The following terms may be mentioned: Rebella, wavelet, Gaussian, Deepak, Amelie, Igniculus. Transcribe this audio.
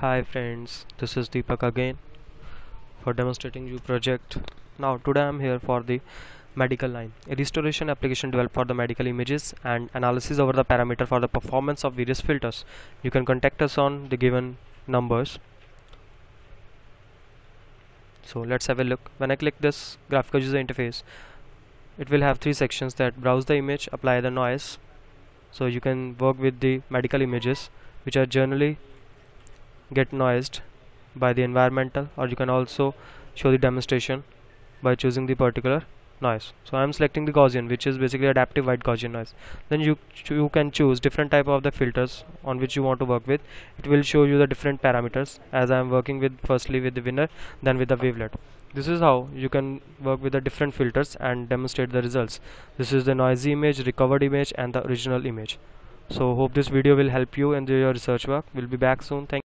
Hi friends, this is Deepak again for demonstrating you project. Now today I'm here for the medical line, a restoration application developed for the medical images and analysis over the parameter for the performance of various filters. You can contact us on the given numbers. So let's have a look. When I click this graphical user interface, it will have three sections that browse the image, apply the noise. So you can work with the medical images which are generally get noised by the environmental, or you can also show the demonstration by choosing the particular noise. So I am selecting the Gaussian, which is basically adaptive white Gaussian noise. Then you can choose different type of the filters on which you want to work with. It will show you the different parameters, as I am working with firstly with the winner, then with the wavelet. This is how you can work with the different filters and demonstrate the results. This is the noisy image, recovered image and the original image. So hope this video will help you in your research work. We'll be back soon. Thank you.